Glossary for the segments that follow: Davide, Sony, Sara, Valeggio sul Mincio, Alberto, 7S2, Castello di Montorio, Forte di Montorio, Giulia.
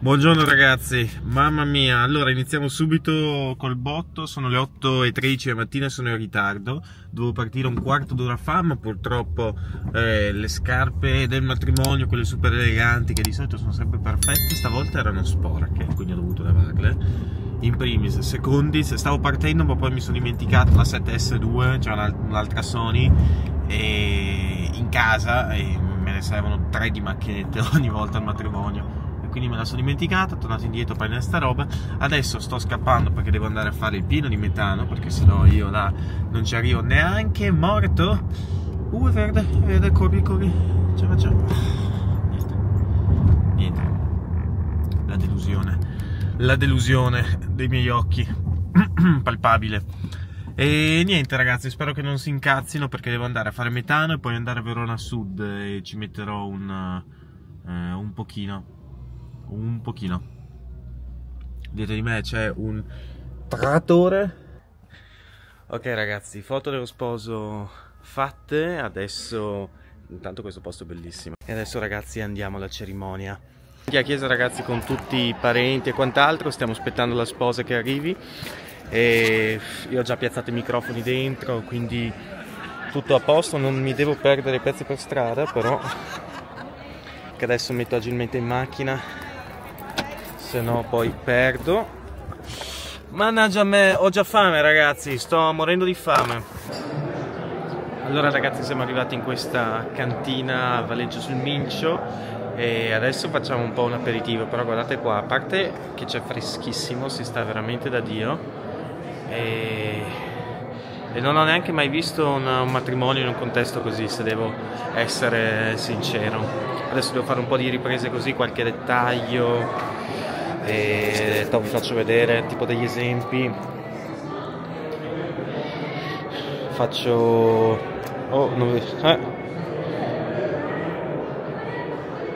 Buongiorno ragazzi, mamma mia, allora iniziamo subito col botto, sono le 8:13 la mattina, sono in ritardo, dovevo partire un quarto d'ora fa, ma purtroppo le scarpe del matrimonio, quelle super eleganti che di solito sono sempre perfette, stavolta erano sporche, quindi ho dovuto lavarle, in primis, secondi, se stavo partendo ma poi mi sono dimenticato la 7S2, cioè un'altra Sony, e in casa e me ne servono 3 di macchinette ogni volta al matrimonio. Quindi me la sono dimenticata, tornato indietro a prendere sta roba. Adesso sto scappando perché devo andare a fare il pieno di metano, perché sennò io là non ci arrivo neanche morto. È verde, verde, corri, corri. Ce la facciamo. Niente. Niente. La delusione. La delusione dei miei occhi. Palpabile. E niente ragazzi, spero che non si incazzino perché devo andare a fare metano e poi andare a Verona Sud e ci metterò un pochino. Dietro di me c'è un trattore. Ok ragazzi, foto dello sposo fatte. Adesso intanto questo posto è bellissimo. E adesso ragazzi andiamo alla cerimonia a chiesa ragazzi, con tutti i parenti e quant'altro. Stiamo aspettando la sposa che arrivi e io ho già piazzato i microfoni dentro, quindi tutto a posto, non mi devo perdere i pezzi per strada però, che adesso metto agilmente in macchina, se no poi perdo. Mannaggia me, ho già fame ragazzi, sto morendo di fame. Allora ragazzi, siamo arrivati in questa cantina a Valeggio sul Mincio e adesso facciamo un po' un aperitivo, però guardate qua, a parte che c'è freschissimo, si sta veramente da Dio e non ho neanche mai visto un matrimonio in un contesto così, se devo essere sincero. Adesso devo fare un po' di riprese così, qualche dettaglio e vi faccio vedere tipo degli esempi. Faccio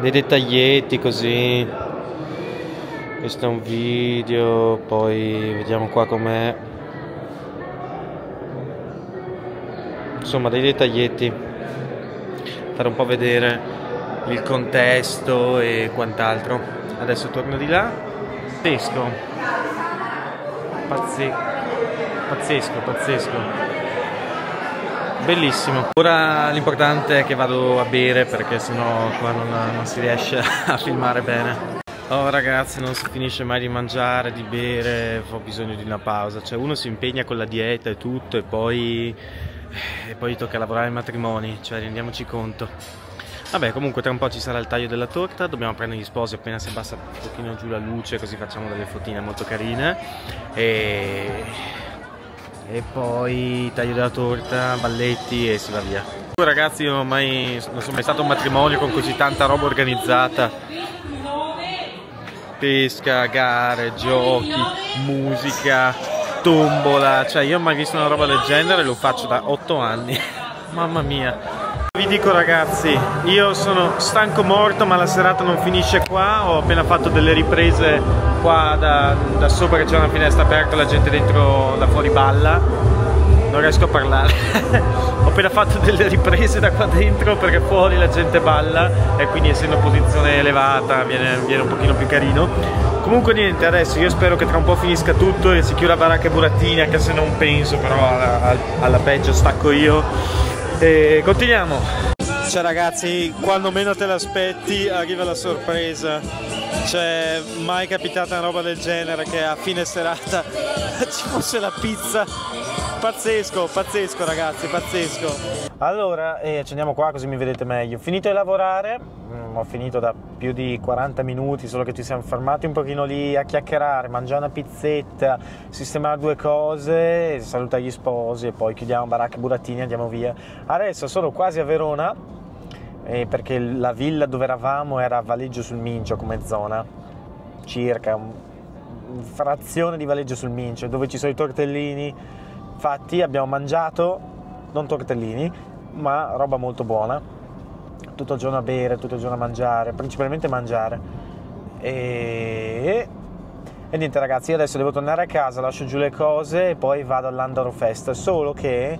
dei dettaglietti così. Questo è un video, poi vediamo qua com'è. Insomma dei dettaglietti, fare un po' vedere il contesto e quant'altro. Adesso torno di là. Pazzesco, pazzesco, bellissimo. Ora l'importante è che vado a bere perché sennò qua non si riesce a filmare bene. Oh ragazzi, non si finisce mai di mangiare, di bere, ho bisogno di una pausa. Cioè uno si impegna con la dieta e tutto e poi tocca lavorare ai matrimoni, cioè rendiamoci conto. Vabbè, comunque tra un po' ci sarà il taglio della torta, dobbiamo prendere gli sposi appena si abbassa un pochino giù la luce, così facciamo delle fotine molto carine. E poi taglio della torta, balletti e si va via. Comunque ragazzi, io non sono mai stato a un matrimonio con così tanta roba organizzata. Pesca, gare, giochi, musica, tombola, cioè io non ho mai visto una roba del genere, lo faccio da 8 anni. Mamma mia. Vi dico ragazzi, io sono stanco morto ma la serata non finisce qua, ho appena fatto delle riprese qua da sopra che c'è una finestra aperta, la gente dentro da fuori balla, non riesco a parlare, ho appena fatto delle riprese da qua dentro perché fuori la gente balla e quindi essendo in posizione elevata viene un pochino più carino. Comunque niente, adesso io spero che tra un po' finisca tutto e si chiuda baracca e burattini, anche se non penso, però alla peggio stacco io. E continuiamo. Cioè ragazzi, quando meno te l'aspetti arriva la sorpresa. Cioè mai capitata una roba del genere che a fine serata ci fosse la pizza. Pazzesco, pazzesco ragazzi, pazzesco. Allora accendiamo qua così mi vedete meglio. Finito di lavorare, ho finito da più di 40 minuti, solo che ci siamo fermati un pochino lì a chiacchierare, mangiare una pizzetta, sistemare due cose, salutare gli sposi e poi chiudiamo baracca e burattini e andiamo via. Adesso sono quasi a Verona perché la villa dove eravamo era a Valeggio sul Mincio come zona, circa una frazione di Valeggio sul Mincio, dove ci sono i tortellini fatti, abbiamo mangiato, non tortellini ma roba molto buona. Tutto il giorno a bere, tutto il giorno a mangiare, principalmente mangiare. E niente ragazzi, io adesso devo tornare a casa, lascio giù le cose e poi vado all'Andoro Fest. Solo che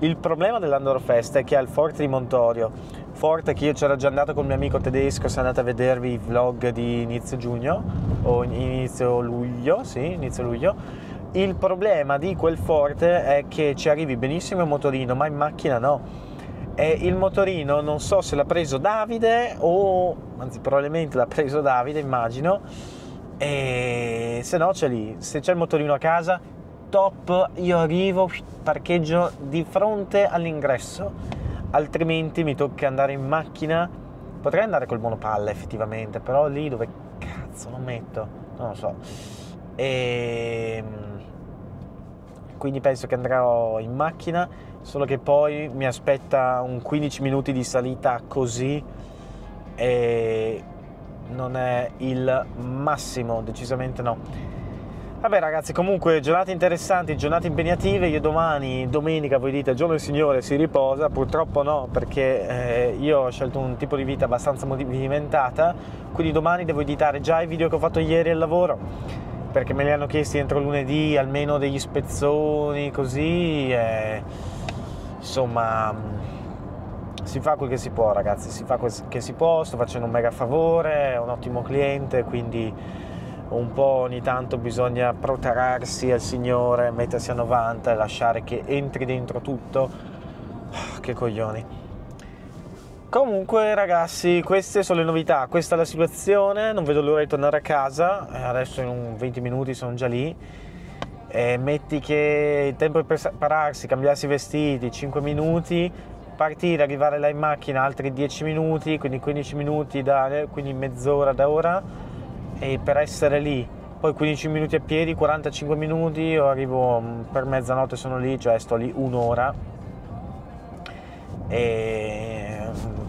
il problema dell'Andoro Fest è che è al Forte di Montorio. forte, che io c'ero già andato con il mio amico tedesco, sono andato a vedervi i vlog di inizio giugno o inizio luglio, sì, inizio luglio. Il problema di quel forte è che ci arrivi benissimo in motorino, ma in macchina no. E il motorino non so se l'ha preso Davide o, anzi probabilmente l'ha preso Davide, immagino, e se no c'è lì, se c'è il motorino a casa, top, io arrivo, parcheggio di fronte all'ingresso, altrimenti mi tocca andare in macchina. Potrei andare col monopalla effettivamente, però lì dove cazzo lo metto? Non lo so. E quindi penso che andrò in macchina, solo che poi mi aspetta un 15 minuti di salita così e non è il massimo, decisamente no. Vabbè ragazzi, comunque giornate interessanti, giornate impegnative. Io domani, domenica, voi dite giorno del Signore, si riposa? Purtroppo no, perché io ho scelto un tipo di vita abbastanza movimentata, quindi domani devo editare già i video che ho fatto ieri al lavoro, perché me li hanno chiesti entro lunedì almeno degli spezzoni, così insomma si fa quel che si può ragazzi, si fa quel che si può. Sto facendo un mega favore, è un ottimo cliente, quindi un po' ogni tanto bisogna protrarsi al Signore, mettersi a 90 e lasciare che entri dentro tutto. Che coglioni. Comunque ragazzi, queste sono le novità, questa è la situazione, non vedo l'ora di tornare a casa, adesso in un 20 minuti sono già lì, e metti che il tempo di prepararsi, cambiarsi i vestiti, 5 minuti, partire, arrivare là in macchina altri 10 minuti, quindi 15 minuti, quindi mezz'ora da ora, e per essere lì, poi 15 minuti a piedi, 45 minuti, io arrivo per mezzanotte, sono lì, cioè sto lì un'ora,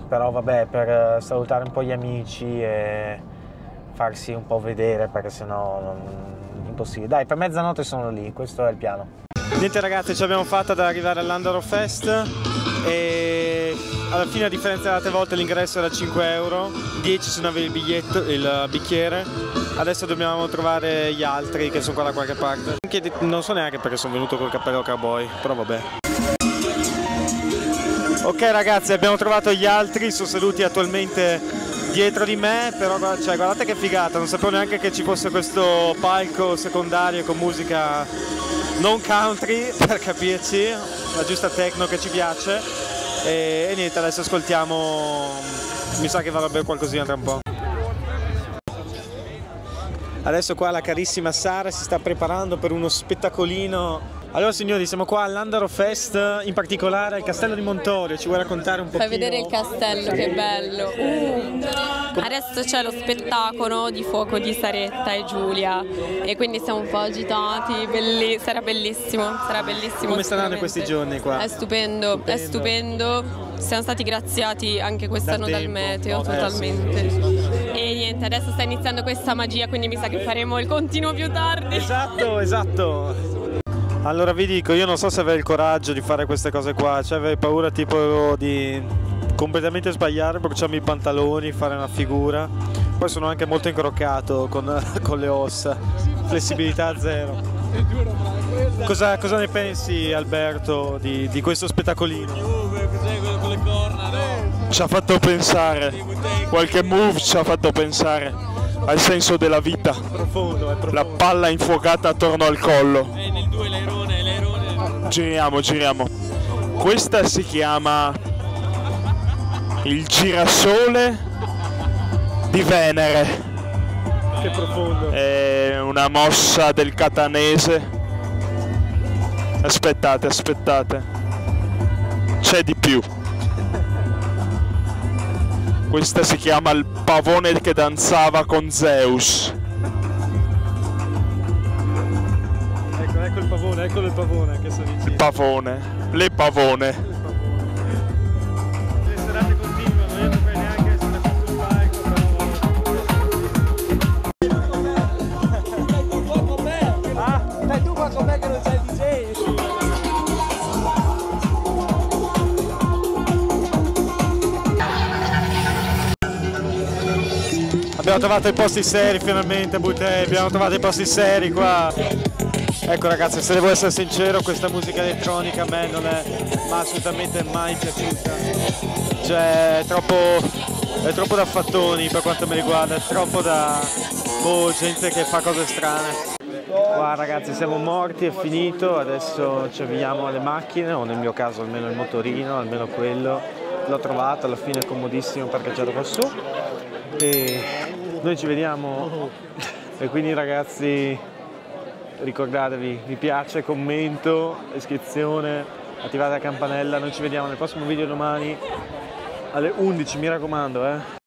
però vabbè, per salutare un po' gli amici e farsi un po' vedere, perché sennò non... impossibile. Dai, per mezzanotte sono lì, questo è il piano. Niente ragazzi, ci abbiamo fatta ad arrivare all'Andaro Fest e alla fine, a differenza delle altre volte, l'ingresso era 5 euro, 10 se non avevi il biglietto, il bicchiere. Adesso dobbiamo trovare gli altri che sono qua da qualche parte. Non so neanche perché sono venuto col cappello cowboy, però vabbè. Ok ragazzi, abbiamo trovato gli altri, sono seduti attualmente dietro di me, però cioè, guardate che figata, non sapevo neanche che ci fosse questo palco secondario con musica non country, per capirci, la giusta techno che ci piace, e niente, adesso ascoltiamo, mi sa che varrebbe qualcosina tra un po'. Adesso qua la carissima Sara si sta preparando per uno spettacolino. Allora signori, siamo qua all'Andaro Fest, in particolare al Castello di Montorio, ci vuoi raccontare un po'? Fai vedere il castello, sì. Che bello! Adesso c'è lo spettacolo di fuoco di Saretta e Giulia e quindi siamo un po' agitati, sarà bellissimo, sarà bellissimo. Come sta andando in questi giorni qua? È stupendo, stupendo, è stupendo, siamo stati graziati anche quest'anno dal meteo, totalmente. Sì. E niente, adesso sta iniziando questa magia, quindi mi sa che faremo il continuo più tardi. Esatto, esatto! Allora vi dico, io non so se avrei il coraggio di fare queste cose qua, cioè avrei paura tipo di completamente sbagliare, bruciarmi i pantaloni, fare una figura. Poi sono anche molto incroccato con le ossa, flessibilità zero. Cosa ne pensi Alberto di questo spettacolino? Ci ha fatto pensare, qualche move ci ha fatto pensare al senso della vita, profondo, la palla infuocata attorno al collo. Giriamo, giriamo. Questa si chiama il girasole di Venere. Che profondo. È una mossa del catanese. Aspettate, aspettate. C'è di più. Questa si chiama il pavone che danzava con Zeus. Ecco il pavone, eccolo il pavone che sta vicino. Il pavone, le pavone. Le serate continuano, io non vedo neanche se però... Ah, stai tu qua con me che non c'è il DJ. Abbiamo trovato i posti seri finalmente, Bute, abbiamo trovato i posti seri qua. Ecco ragazzi, se devo essere sincero, questa musica elettronica a me non è assolutamente mai piaciuta. cioè è troppo da fattoni per quanto mi riguarda, è troppo da gente che fa cose strane. Qua ragazzi siamo morti, è finito, adesso ci avviamo alle macchine, o nel mio caso almeno il motorino, almeno quello l'ho trovato, alla fine è comodissimo, parcheggiato qua su, e noi ci vediamo. E quindi ragazzi, ricordatevi, mi piace, commento, iscrizione, attivate la campanella, noi ci vediamo nel prossimo video domani alle 11, mi raccomando.